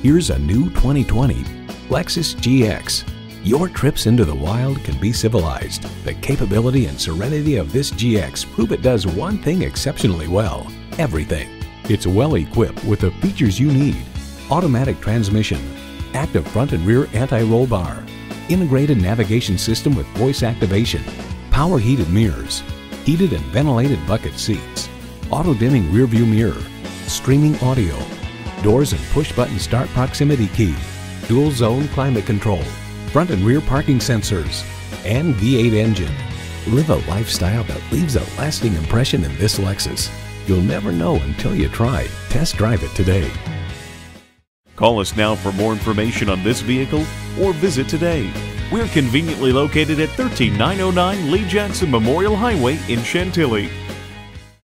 Here's a new 2020 Lexus GX. Your trips into the wild can be civilized. The capability and serenity of this GX prove it does one thing exceptionally well: everything. It's well equipped with the features you need: automatic transmission, active front and rear anti-roll bar, integrated navigation system with voice activation, power heated mirrors, heated and ventilated bucket seats, auto-dimming rearview mirror, streaming audio, doors and push-button start proximity key, dual-zone climate control, front and rear parking sensors, and V8 engine. Live a lifestyle that leaves a lasting impression in this Lexus. You'll never know until you try. Test drive it today. Call us now for more information on this vehicle or visit today. We're conveniently located at 13909 Lee Jackson Memorial Highway in Chantilly.